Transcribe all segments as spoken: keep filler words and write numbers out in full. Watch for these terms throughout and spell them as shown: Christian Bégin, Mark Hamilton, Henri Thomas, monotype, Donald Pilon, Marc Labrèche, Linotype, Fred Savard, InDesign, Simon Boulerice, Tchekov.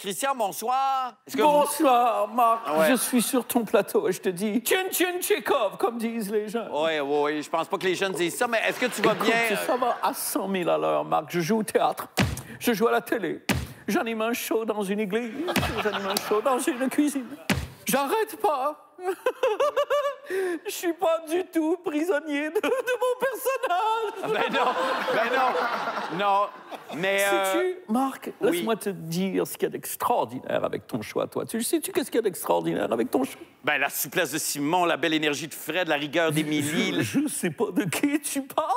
Christian, bonsoir. Est-ce que bonsoir, vous... Marc. Ah ouais. Je suis sur ton plateau et je te dis tchin tchin Tchekov, comme disent les jeunes. Oui, oui, oui. Je pense pas que les jeunes disent ça, mais est-ce que tu vas écoute, bien? Ça va à cent mille à l'heure, Marc. Je joue au théâtre, je joue à la télé, j'anime un show dans une église, j'anime un show dans une cuisine. J'arrête pas. Je suis pas du tout prisonnier de, de mon personnage. Ben non, ben non, non. Mais euh... sais-tu, Marc, oui. Laisse-moi te dire ce qu'il y a d'extraordinaire avec ton choix, toi. Tu sais-tu qu'est-ce qu'il y a d'extraordinaire avec ton choix? Ben la souplesse de Simon, la belle énergie de Fred, la rigueur d'Émilie. Je, je sais pas de qui tu parles,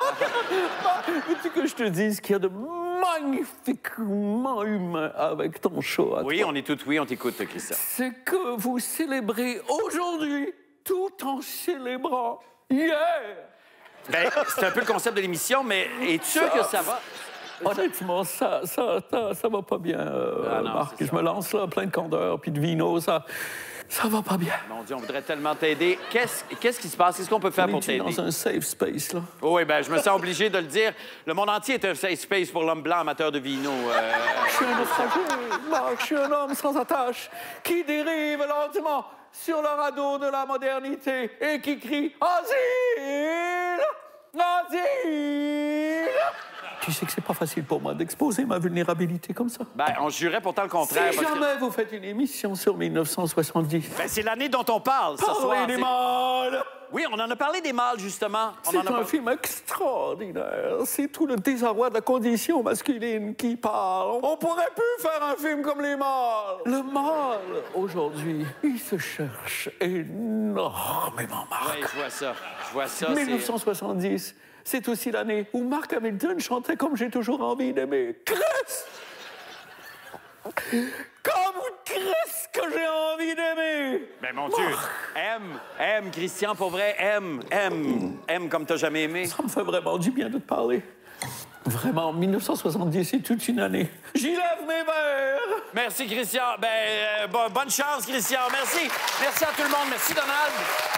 Marc. Veux-tu que je te dise qu'il y a de magnifiquement humain avec ton show? Oui, toi. On est tout oui, on t'écoute, Christian. C'est que vous célébrez aujourd'hui tout en célébrant hier. Yeah! Ben, c'est un peu le concept de l'émission, mais es-tu sûr que ça va? Honnêtement, ça, ça, ça, ça va pas bien, euh, ah non, Marc. Je me lance là, plein de candeur, puis de vino, ça, ça va pas bien. Mon Dieu, on voudrait tellement t'aider. Qu'est-ce qu'est-ce qui se passe? Qu'est-ce qu'on peut faire on pour t'aider? Dans un safe space, là. Oh, oui, ben, je me sens obligé de le dire. Le monde entier est un safe space pour l'homme blanc amateur de vino. Euh... Je suis un naufragé, Marc. Je suis un homme sans attache qui dérive lentement sur le radeau de la modernité et qui crie « Asile! Asile! » Tu sais que c'est pas facile pour moi d'exposer ma vulnérabilité comme ça. Ben, on jurait pourtant le contraire. Si parce jamais que... vous faites une émission sur mille neuf cent soixante-dix... Ben, c'est l'année dont on parle, ce soir. Parlez des mâles! Oui, on en a parlé des mâles, justement. C'est un par... film extraordinaire. C'est tout le désarroi de la condition masculine qui parle. On pourrait plus faire un film comme les mâles. Le mâle, aujourd'hui, il se cherche énormément, Marc. Oui, je vois ça. Je vois ça. mille neuf cent soixante-dix... C'est aussi l'année où Mark Hamilton chantait comme j'ai toujours envie d'aimer. Cresse! Comme cresse que j'ai envie d'aimer! Mais mon Dieu! Aime, aime, Christian, pour vrai, aime, aime, aime comme t'as jamais aimé. Ça me fait vraiment du bien de te parler. Vraiment, mille neuf cent soixante-dix, c'est toute une année. J'y lève mes verres! Merci, Christian. Ben, euh, bonne chance, Christian. Merci. Merci à tout le monde. Merci, Donald.